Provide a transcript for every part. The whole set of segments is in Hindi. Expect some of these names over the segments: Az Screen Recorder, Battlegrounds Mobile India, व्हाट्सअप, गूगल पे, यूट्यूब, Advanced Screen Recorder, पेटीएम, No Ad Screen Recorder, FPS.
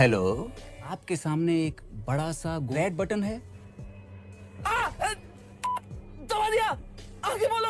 हेलो, आपके सामने एक बड़ा सा रेड बटन है। दबा दिया, आगे बोलो।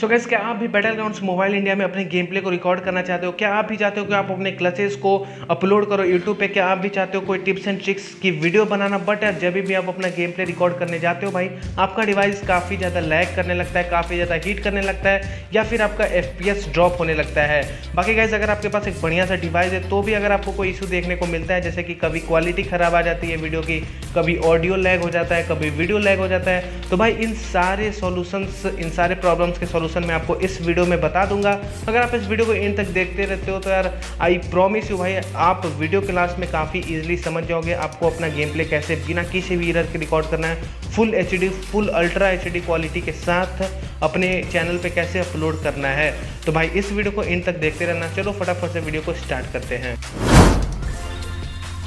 So guys, क्या आप भी Battlegrounds मोबाइल इंडिया में अपने गेम प्ले को रिकॉर्ड करना चाहते हो? क्या आप भी चाहते हो कि आप अपने क्लचेस को अपलोड करो यूट्यूब पे? क्या आप भी चाहते हो कोई टिप्स एंड ट्रिक्स की वीडियो बनाना? बट यार जब भी आप अपना गेम प्ले रिकॉर्ड करने जाते हो भाई, आपका डिवाइस काफ़ी ज़्यादा लैग करने लगता है, काफ़ी ज़्यादा हीट करने लगता है, या फिर आपका FPS ड्रॉप होने लगता है। बाकी गाइज अगर आपके पास एक बढ़िया सा डिवाइस है तो भी अगर आपको कोई इशू देखने को मिलता है, जैसे कि कभी क्वालिटी ख़राब आ जाती है वीडियो की, कभी ऑडियो लैग हो जाता है, कभी वीडियो लैग हो जाता है, तो भाई इन सारे सॉल्यूशंस, इन सारे प्रॉब्लम्स के सॉल्यूशन मैं आपको इस वीडियो में बता दूंगा। अगर आप इस वीडियो को एंड तक देखते रहते हो तो यार आई प्रॉमिस यू भाई, आप वीडियो क्लास में काफ़ी इजीली समझ जाओगे आपको अपना गेम प्ले कैसे बिना किसी भी एरर के रिकॉर्ड करना है, full HD, full ultra HD quality के साथ अपने चैनल पे कैसे अपलोड करना है। तो भाई इस वीडियो को एंड तक देखते रहना। चलो फटाफट से वीडियो को स्टार्ट करते हैं।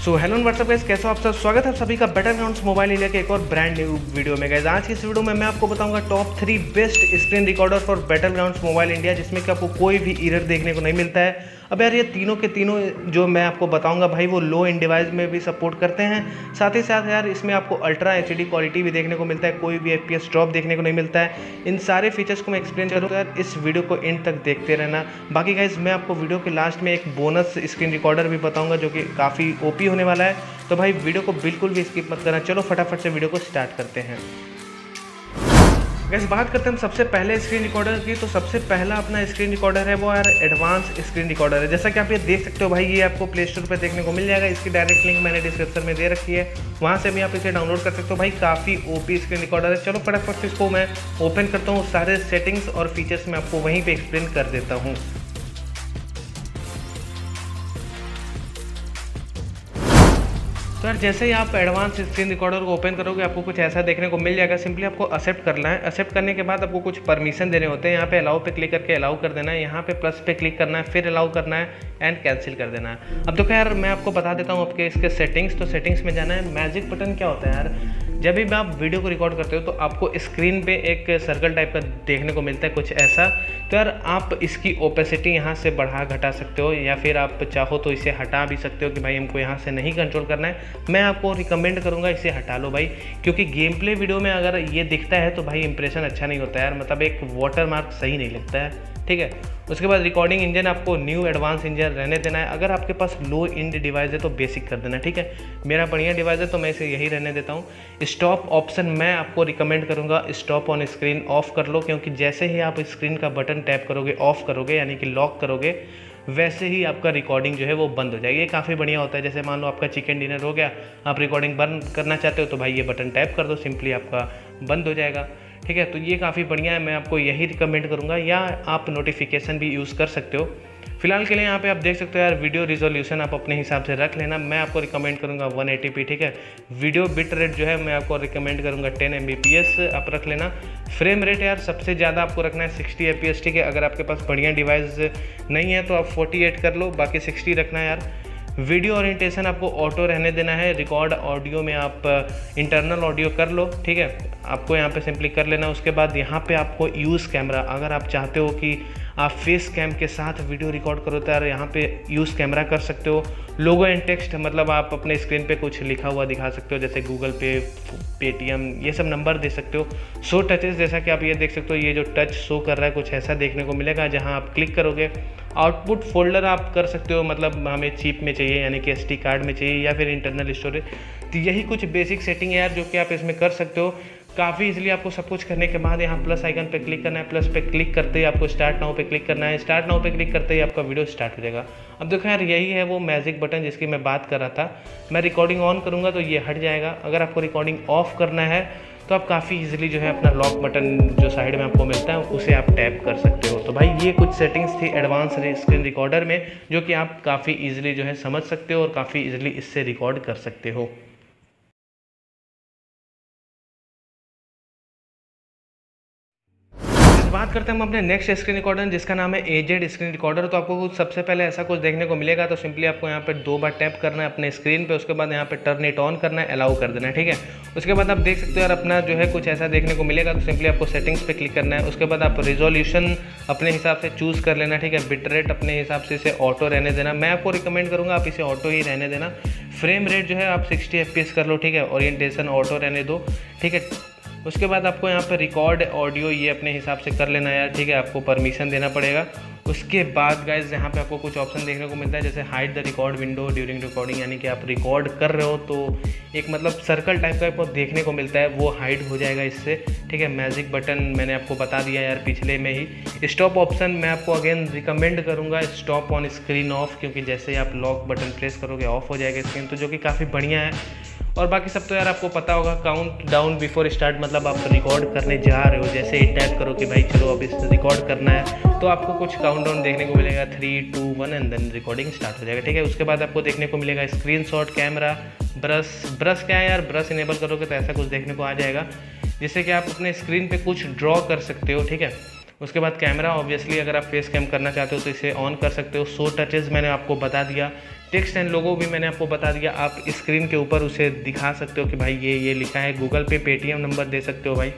सो हेलो व्हाट्सअप गाइस, कैसे हो आप सब? स्वागत है सभी का Battlegrounds मोबाइल इंडिया के एक और ब्रांड न्यू वीडियो में। गाइस आज की इस वीडियो में मैं आपको बताऊंगा top 3 best screen recorder for Battlegrounds mobile India, जिसमें कि आपको कोई भी एरर देखने को नहीं मिलता है। अब यार ये तीनों के तीनों जो मैं आपको बताऊंगा भाई वो लो एंड डिवाइस में भी सपोर्ट करते हैं, साथ ही साथ यार इसमें आपको अल्ट्रा HD क्वालिटी भी देखने को मिलता है, कोई भी FPS ड्रॉप देखने को नहीं मिलता है। इन सारे फीचर्स को मैं एक्सप्लेन करूँगा, यार इस वीडियो को एंड तक देखते रहना। बाकी गाइस मैं आपको वीडियो के लास्ट में एक बोनस स्क्रीन रिकॉर्डर भी बताऊँगा जो कि काफ़ी OP होने वाला है, तो भाई वीडियो को बिल्कुल भी स्किप मत करना। चलो फटाफट से वीडियो को स्टार्ट करते हैं। गाइस बात करते हैं हम सबसे पहले स्क्रीन रिकॉर्डर की, तो सबसे पहला अपना स्क्रीन रिकॉर्डर है वो यार एडवांस स्क्रीन रिकॉर्डर है। जैसा कि आप ये देख सकते हो भाई, ये आपको प्ले स्टोर पर देखने को मिल जाएगा, इसकी डायरेक्ट लिंक मैंने डिस्क्रिप्शन में दे रखी है, वहाँ से भी आप इसे डाउनलोड कर सकते हो। भाई काफ़ी OP स्क्रीन रिकॉर्डर है। चलो फटाफट से इसको मैं ओपन करता हूँ, सारे सेटिंग्स और फीचर्स मैं आपको वहीं पर एक्सप्लेन कर देता हूँ। तो यार जैसे ही आप एडवांस स्क्रीन रिकॉर्डर को ओपन करोगे आपको कुछ ऐसा देखने को मिल जाएगा। सिंपली आपको एक्सेप्ट करना है। एक्सेप्ट करने के बाद आपको कुछ परमिशन देने होते हैं। यहाँ पे अलाउ पे क्लिक करके अलाउ कर देना है, यहाँ पे प्लस पे क्लिक करना है, फिर अलाउ करना है एंड कैंसिल कर देना है। अब तो यार मैं आपको बता देता हूँ आपके इसके सेटिंग्स, तो सेटिंग्स में जाना है। मैजिक बटन क्या होता है यार, जब भी आप वीडियो को रिकॉर्ड करते हो तो आपको स्क्रीन पे एक सर्कल टाइप का देखने को मिलता है कुछ ऐसा, तो यार आप इसकी ओपेसिटी यहाँ से बढ़ा घटा सकते हो, या फिर आप चाहो तो इसे हटा भी सकते हो कि भाई हमको यहाँ से नहीं कंट्रोल करना है। मैं आपको रिकमेंड करूँगा इसे हटा लो भाई, क्योंकि गेम प्ले वीडियो में अगर ये दिखता है तो भाई इंप्रेशन अच्छा नहीं होता है यार, मतलब एक वाटर मार्क सही नहीं लगता है। ठीक है, उसके बाद रिकॉर्डिंग इंजन आपको न्यू एडवांस इंजन रहने देना है। अगर आपके पास लो एंड डिवाइस है तो बेसिक कर देना। ठीक है, मेरा बढ़िया डिवाइस है तो मैं इसे यही रहने देता हूँ। स्टॉप ऑप्शन मैं आपको रिकमेंड करूँगा स्टॉप ऑन स्क्रीन ऑफ कर लो, क्योंकि जैसे ही आप स्क्रीन का बटन टैप करोगे, ऑफ करोगे यानी कि लॉक करोगे, वैसे ही आपका रिकॉर्डिंग जो है वो बंद हो जाएगी। ये काफ़ी बढ़िया होता है। जैसे मान लो आपका चिकन डिनर हो गया, आप रिकॉर्डिंग बंद करना चाहते हो तो भाई ये बटन टैप कर दो, सिंपली आपका बंद हो जाएगा। ठीक है, तो ये काफ़ी बढ़िया है, मैं आपको यही रिकमेंड करूँगा, या आप नोटिफिकेशन भी यूज़ कर सकते हो। फिलहाल के लिए यहाँ पे आप देख सकते हो यार वीडियो रिजोल्यूशन आप अपने हिसाब से रख लेना। मैं आपको रिकमेंड करूँगा 1080p। ठीक है, वीडियो बिट रेट जो है मैं आपको रिकमेंड करूँगा 10 Mbps आप रख लेना। फ्रेम रेट यार सबसे ज़्यादा आपको रखना है 60 fps। ठीक है, अगर आपके पास बढ़िया डिवाइस नहीं है तो आप 48 कर लो, बाकी 60 रखना है यार। वीडियो ओरिएंटेशन आपको ऑटो रहने देना है। रिकॉर्ड ऑडियो में आप इंटरनल ऑडियो कर लो। ठीक है, आपको यहाँ पे सिंपली कर लेना। उसके बाद यहाँ पे आपको यूज़ कैमरा, अगर आप चाहते हो कि आप फेस कैम के साथ वीडियो रिकॉर्ड करो तो यार यहाँ पे यूज़ कैमरा कर सकते हो। लोगो एंड टेक्स्ट, मतलब आप अपने स्क्रीन पे कुछ लिखा हुआ दिखा सकते हो, जैसे गूगल पे, पेटीएम, ये सब नंबर दे सकते हो। शो टचेस, जैसा कि आप ये देख सकते हो ये जो टच शो कर रहा है कुछ ऐसा देखने को मिलेगा जहाँ आप क्लिक करोगे। आउटपुट फोल्डर आप कर सकते हो, मतलब हमें चिप में चाहिए यानी कि SD कार्ड में चाहिए, या फिर इंटरनल स्टोरेज। तो यही कुछ बेसिक सेटिंग है यार जो कि आप इसमें कर सकते हो। काफ़ी इजीली आपको सब कुछ करने के बाद यहाँ प्लस आइकन पे क्लिक करना है। प्लस पे क्लिक करते ही आपको स्टार्ट नाउ पे क्लिक करना है। स्टार्ट नाउ पे क्लिक करते ही आपका वीडियो स्टार्ट हो जाएगा। अब देखो यार यही है वो मैजिक बटन जिसकी मैं बात कर रहा था। मैं रिकॉर्डिंग ऑन करूँगा तो ये हट जाएगा। अगर आपको रिकॉर्डिंग ऑफ करना है तो आप काफ़ी इजीली जो है अपना लॉक बटन जो साइड में आपको मिलता है उसे आप टैप कर सकते हो। तो भाई ये कुछ सेटिंग्स थी एडवांस स्क्रीन रिकॉर्डर में जो कि आप काफ़ी इजीली जो है समझ सकते हो और काफ़ी इजीली इससे रिकॉर्ड कर सकते हो। बात करते हैं हम अपने नेक्स्ट स्क्रीन रिकॉर्डर जिसका नाम है एजेड स्क्रीन रिकॉर्डर। तो आपको कुछ सबसे पहले ऐसा कुछ देखने को मिलेगा। तो सिंपली आपको यहाँ पे 2 बार टैप करना है अपने स्क्रीन पे, उसके बाद यहाँ पे टर्न इट ऑन करना है, अलाउ कर देना है। ठीक है, उसके बाद आप देख सकते हो यार अपना जो है कुछ ऐसा देखने को मिलेगा। तो सिंपली आपको सेटिंग्स पे क्लिक करना है। उसके बाद आप रिजोल्यूशन अपने हिसाब से चूज़ कर लेना। ठीक है, बिट रेट अपने हिसाब से इसे ऑटो रहने देना। मैं आपको रिकमेंड करूँगा आप इसे ऑटो ही रहने देना। फ्रेम रेट जो है आप 60 FPS कर लो, ठीक है। ओरिएंटेशन ऑटो रहने दो, ठीक है। उसके बाद आपको यहाँ पर रिकॉर्ड ऑडियो ये अपने हिसाब से कर लेना है यार, ठीक है, आपको परमिशन देना पड़ेगा। उसके बाद गाइज यहाँ पे आपको कुछ ऑप्शन देखने को मिलता है, जैसे hide the record window during recording, यानी कि आप रिकॉर्ड कर रहे हो तो एक मतलब सर्कल टाइप का आपको देखने को मिलता है, वो हाइड हो जाएगा इससे, ठीक है। मैजिक बटन मैंने आपको बता दिया यार पिछले में ही। स्टॉप ऑप्शन मैं आपको अगेन रिकमेंड करूँगा, स्टॉप ऑन स्क्रीन ऑफ, क्योंकि जैसे ही आप लॉक बटन प्रेस करोगे ऑफ हो जाएगा स्क्रीन, तो जो कि काफ़ी बढ़िया है। और बाकी सब तो यार आपको पता होगा। काउंट डाउन बिफोर स्टार्ट, मतलब आप रिकॉर्ड करने जा रहे हो, जैसे ही टाइप करो कि भाई चलो अब इस रिकॉर्ड करना है, तो आपको कुछ काउंट डाउन देखने को मिलेगा 3, 2, 1 एंड देन रिकॉर्डिंग स्टार्ट हो जाएगा, ठीक है। उसके बाद आपको देखने को मिलेगा स्क्रीनशॉट, कैमरा, ब्रश क्या है यार, ब्रश इनेबल करोगे तो ऐसा कुछ देखने को आ जाएगा जिससे कि आप अपने स्क्रीन पर कुछ ड्रॉ कर सकते हो, ठीक है। उसके बाद कैमरा, ऑब्वियसली अगर आप फेस कैम करना चाहते हो तो इसे ऑन कर सकते हो। शो टचेस मैंने आपको बता दिया, टेक्स्ट एंड लोगो भी मैंने आपको बता दिया, आप स्क्रीन के ऊपर उसे दिखा सकते हो कि भाई ये लिखा है, गूगल पे पेटीएम नंबर दे सकते हो भाई।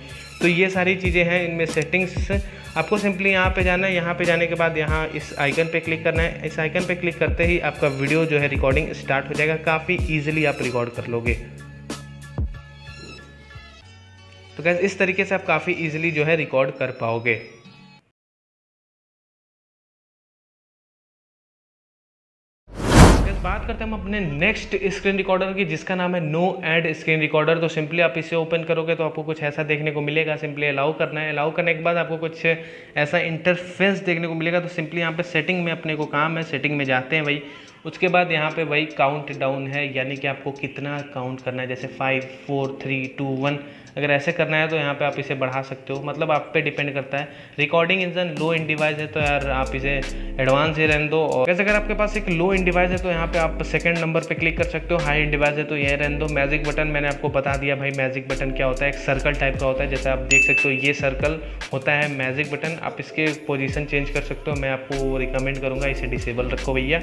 तो ये सारी चीज़ें हैं, इनमें सेटिंग्स आपको सिंपली यहाँ पे जाना है, यहाँ पे जाने के बाद यहाँ इस आइकन पे क्लिक करना है। इस आइकन पे क्लिक करते ही आपका वीडियो जो है रिकॉर्डिंग स्टार्ट हो जाएगा, काफ़ी ईजिली आप रिकॉर्ड कर लोगे। तो गाइस इस तरीके से आप काफ़ी ईजिली जो है रिकॉर्ड कर पाओगे। बात करते हैं हम अपने नेक्स्ट स्क्रीन रिकॉर्डर की, जिसका नाम है नो एड स्क्रीन रिकॉर्डर। तो सिंपली आप इसे ओपन करोगे तो आपको कुछ ऐसा देखने को मिलेगा, सिंपली अलाउ करना है। अलाउ करने के बाद आपको कुछ ऐसा इंटरफेस देखने को मिलेगा। तो सिंपली यहाँ पे सेटिंग में अपने को काम है, सेटिंग में जाते हैं भाई। उसके बाद यहाँ पे भाई काउंट डाउन है, यानी कि आपको कितना काउंट करना है, जैसे 5, 4, 3, 2, 1 अगर ऐसे करना है तो यहाँ पे आप इसे बढ़ा सकते हो, मतलब आप पे डिपेंड करता है। Recording engine low end device है तो यार आप इसे एडवांस ही रहने दो। और वैसे अगर आपके पास एक लो इन डिवाइस है तो यहाँ पे आप सेकंड नंबर पे क्लिक कर सकते हो, हाई इन डिवाइस है तो यह रहने दो। मैजिक बटन मैंने आपको बता दिया भाई, मैजिक बटन क्या होता है, एक सर्कल टाइप का होता है, जैसे आप देख सकते हो ये सर्कल होता है मैजिक बटन। आप इसके पोजिशन चेंज कर सकते हो, मैं आपको रिकमेंड करूँगा इसे डिसेबल रखो भैया,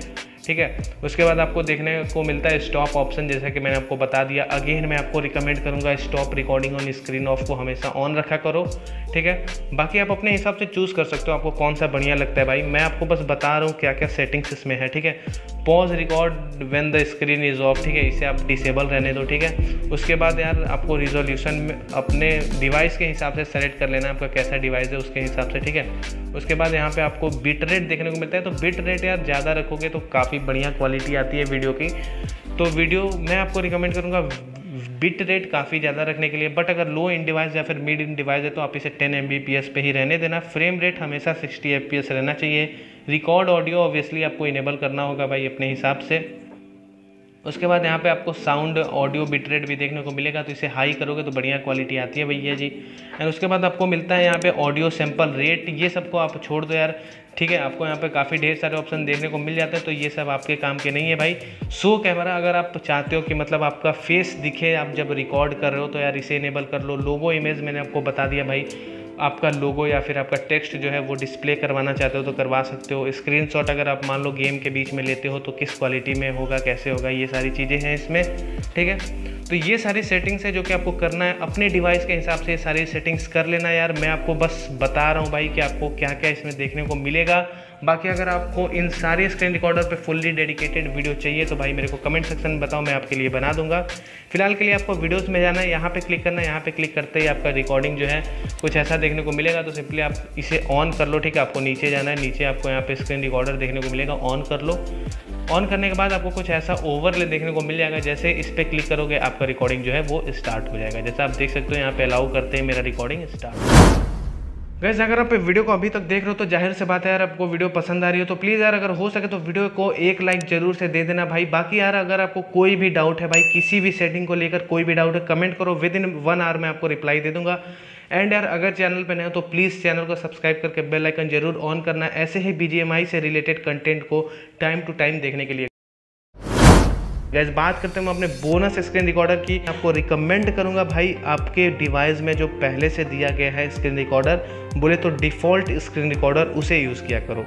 ठीक है। उसके बाद आपको देखने को मिलता है स्टॉप ऑप्शन, जैसा कि मैंने आपको बता दिया। अगेन मैं आपको रिकमेंड करूंगा stop recording on screen off को हमेशा ऑन रखा करो, ठीक है। बाकी आप अपने हिसाब से चूज़ कर सकते हो आपको कौन सा बढ़िया लगता है भाई, मैं आपको बस बता रहा हूँ क्या क्या सेटिंग्स इसमें है, ठीक है। Pause record when the screen is off, ठीक है, इसे आप डिसेबल रहने दो, ठीक है। उसके बाद यार आपको रिजोल्यूशन अपने डिवाइस के हिसाब से सेलेक्ट कर लेना, आपका कैसा डिवाइस है उसके हिसाब से, ठीक है। उसके बाद यहाँ पे आपको बिट रेट देखने को मिलता है, तो बिट रेट यार ज़्यादा रखोगे तो काफ़ी बढ़िया क्वालिटी आती है वीडियो की। तो वीडियो मैं आपको रिकमेंड करूँगा बिट रेट काफ़ी ज़्यादा रखने के लिए। बट अगर लो इन डिवाइस या फिर मिड इन डिवाइस है तो आप इसे 10 Mbps पे ही रहने देना। फ्रेम रेट हमेशा 60 FPS रहना चाहिए। रिकॉर्ड ऑडियो ऑब्वियसली आपको इनेबल करना होगा भाई अपने हिसाब से। उसके बाद यहाँ पे आपको साउंड ऑडियो बिट रेट भी देखने को मिलेगा, तो इसे हाई करोगे तो बढ़िया क्वालिटी आती है भैया जी। एंड उसके बाद आपको मिलता है यहाँ पे ऑडियो सैंपल रेट, ये सबको आप छोड़ दो यार, ठीक है। आपको यहाँ पे काफ़ी ढेर सारे ऑप्शन देखने को मिल जाते हैं, तो ये सब आपके काम के नहीं है भाई। शो कैमरा अगर आप चाहते हो कि मतलब आपका फेस दिखे आप जब रिकॉर्ड कर रहे हो तो यार इसे इनेबल कर लो। लोगो इमेज मैंने आपको बता दिया भाई, आपका लोगो या फिर आपका टेक्स्ट जो है वो डिस्प्ले करवाना चाहते हो तो करवा सकते हो। स्क्रीनशॉट अगर आप मान लो गेम के बीच में लेते हो तो किस क्वालिटी में होगा, कैसे होगा, ये सारी चीज़ें हैं इसमें, ठीक है। तो ये सारी सेटिंग्स है जो कि आपको करना है अपने डिवाइस के हिसाब से, ये सारी सेटिंग्स कर लेना यार। मैं आपको बस बता रहा हूँ भाई कि आपको क्या क्या इसमें देखने को मिलेगा। बाकी अगर आपको इन सारे स्क्रीन रिकॉर्डर पे फुल्ली डेडिकेटेड वीडियो चाहिए तो भाई मेरे को कमेंट सेक्शन में बताओ, मैं आपके लिए बना दूंगा। फिलहाल के लिए आपको वीडियोस में जाना है, यहाँ पे क्लिक करना है, यहाँ पे क्लिक करते ही आपका रिकॉर्डिंग जो है कुछ ऐसा देखने को मिलेगा। तो सिंपली आप इसे ऑन कर लो, ठीक है। आपको नीचे जाना है, नीचे आपको यहाँ पे स्क्रीन रिकॉर्डर देखने को मिलेगा, ऑन कर लो। ऑन करने के बाद आपको कुछ ऐसा ओवरले देखने को मिल जाएगा, जैसे इस पर क्लिक करोगे आपका रिकॉर्डिंग जो है वो स्टार्ट हो जाएगा। जैसा आप देख सकते हो यहाँ पे अलाउ करते हैं मेरा रिकॉर्डिंग स्टार्ट। गाइस अगर आप वीडियो को अभी तक देख रहे हो तो जाहिर से बात है यार आपको वीडियो पसंद आ रही हो तो प्लीज़ यार अगर हो सके तो वीडियो को एक लाइक जरूर से दे देना भाई। बाकी यार अगर आपको कोई भी डाउट है भाई, किसी भी सेटिंग को लेकर कोई भी डाउट है, कमेंट करो, विदिन 1 आवर में आपको रिप्लाई दे दूंगा। एंड यार अगर चैनल पर नए हो तो प्लीज़ चैनल को सब्सक्राइब करके बेल आइकन जरूर ऑन करना, ऐसे ही BGMI से रिलेटेड कंटेंट को टाइम टू टाइम देखने के लिए। गैस बात करते हैं हम अपने बोनस स्क्रीन रिकॉर्डर की। आपको रिकमेंड करूंगा भाई आपके डिवाइस में जो पहले से दिया गया है स्क्रीन रिकॉर्डर, बोले तो डिफ़ॉल्ट स्क्रीन रिकॉर्डर, उसे यूज़ किया करो।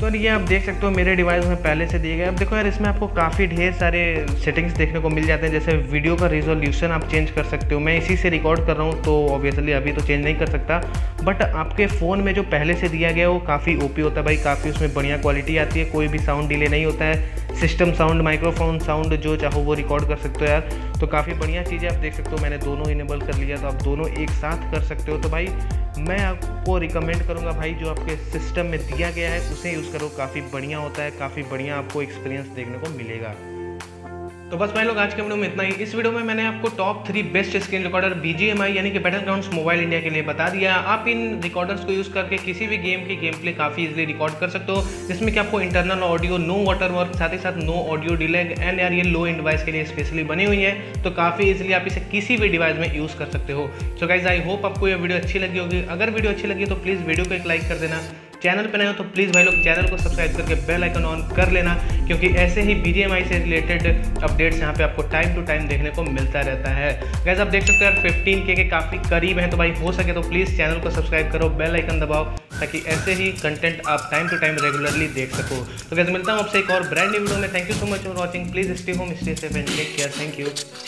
तो ये आप देख सकते हो मेरे डिवाइस में पहले से दिए गए। अब देखो यार, इसमें आपको काफ़ी ढेर सारे सेटिंग्स देखने को मिल जाते हैं, जैसे वीडियो का रिजोल्यूशन आप चेंज कर सकते हो। मैं इसी से रिकॉर्ड कर रहा हूँ तो ऑब्वियसली अभी तो चेंज नहीं कर सकता, बट आपके फ़ोन में जो पहले से दिया गया वो काफ़ी ओपी होता है भाई, काफ़ी उसमें बढ़िया क्वालिटी आती है, कोई भी साउंड डिले नहीं होता है। सिस्टम साउंड, माइक्रोफोन साउंड, जो चाहो वो रिकॉर्ड कर सकते हो यार, तो काफ़ी बढ़िया चीज़ है। आप देख सकते हो मैंने दोनों इनेबल कर लिया, तो आप दोनों एक साथ कर सकते हो। तो भाई मैं आपको रिकमेंड करूँगा भाई, जो आपके सिस्टम में दिया गया है उसे यूज़ करो, काफ़ी बढ़िया होता है, काफ़ी बढ़िया आपको एक्सपीरियंस देखने को मिलेगा। तो बस भाई लोग, आज के वीडियो में इतना ही। इस वीडियो में मैंने आपको top 3 best screen recorder BGMI यानी कि बैटलग्राउंड्स मोबाइल इंडिया के लिए बता दिया। आप इन रिकॉर्डर्स को यूज़ करके किसी भी गेम की गेम प्ले काफ़ी इजीली रिकॉर्ड कर सकते हो, जिसमें कि आपको इंटरनल ऑडियो, नो वाटरमार्क, साथ ही साथ नो ऑडियो डिले, एंड यार ये लो एंड डिवाइस के लिए स्पेशली बनी हुई है, तो काफ़ी इजीली आप इसे किसी भी डिवाइस में यूज़ कर सकते हो। सो गाइज, आई होप आपको ये वीडियो अच्छी लगी होगी। अगर वीडियो अच्छी लगी तो प्लीज़ वीडियो को एक लाइक कर देना। चैनल पर नए हो तो प्लीज़ भाई लोग चैनल को सब्सक्राइब करके बेल आइकन ऑन कर लेना, क्योंकि ऐसे ही BGMI से रिलेटेड अपडेट्स यहाँ पे आपको टाइम टू टाइम देखने को मिलता रहता है। गाइस, आप देख सकते हो यार 15K के काफ़ी करीब हैं, तो भाई हो सके तो प्लीज़ चैनल को सब्सक्राइब करो, बेल आइकन दबाओ, ताकि ऐसे ही कंटेंट आप टाइम टू टाइम रेगुलरली देख सको। तो गाइस, मिलता हूँ आपसे एक और ब्रांड न्यू वीडियो में। Thank you so much for watching. Please stay home, stay safe and take care. Thank you.